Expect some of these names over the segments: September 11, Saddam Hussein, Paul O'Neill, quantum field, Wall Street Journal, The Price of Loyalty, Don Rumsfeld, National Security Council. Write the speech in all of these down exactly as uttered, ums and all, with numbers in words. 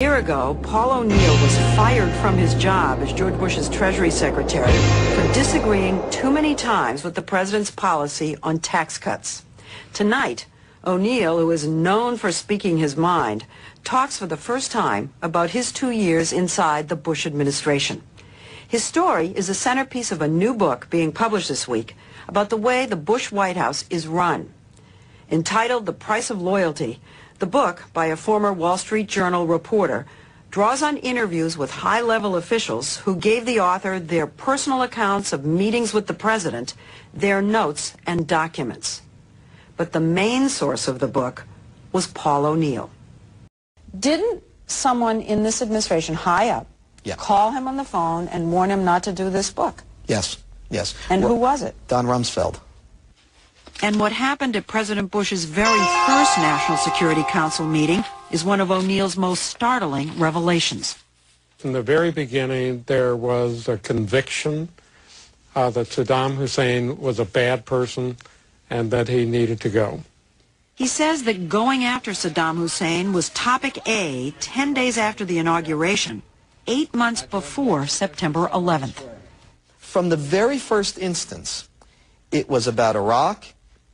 A year ago, Paul O'Neill was fired from his job as George Bush's Treasury Secretary for disagreeing too many times with the president's policy on tax cuts. Tonight, O'Neill, who is known for speaking his mind, talks for the first time about his two years inside the Bush administration. His story is the centerpiece of a new book being published this week about the way the Bush White House is run. Entitled The Price of Loyalty, the book, by a former Wall Street Journal reporter, draws on interviews with high-level officials who gave the author their personal accounts of meetings with the president, their notes and documents. But the main source of the book was Paul O'Neill. Didn't someone in this administration, high up, yeah. call him on the phone and warn him not to do this book? Yes, yes. And well, who was it? Don Rumsfeld. And what happened at President Bush's very first National Security Council meeting is one of O'Neill's most startling revelations. From the very beginning, there was a conviction uh, that Saddam Hussein was a bad person and that he needed to go. He says that going after Saddam Hussein was topic A ten days after the inauguration, eight months before September eleventh. From the very first instance, it was about Iraq.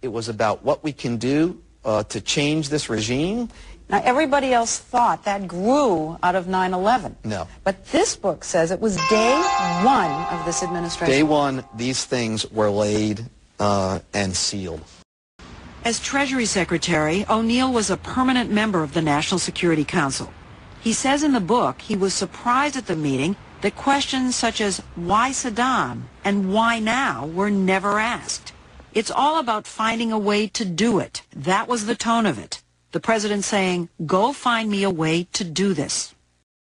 It was about what we can do uh, to change this regime. Now, everybody else thought that grew out of nine eleven. No. But this book says it was day one of this administration. Day one, these things were laid uh, and sealed. As Treasury Secretary, O'Neill was a permanent member of the National Security Council. He says in the book he was surprised at the meeting that questions such as why Saddam and why now were never asked. It's all about finding a way to do it. That was the tone of it. The president saying, go find me a way to do this.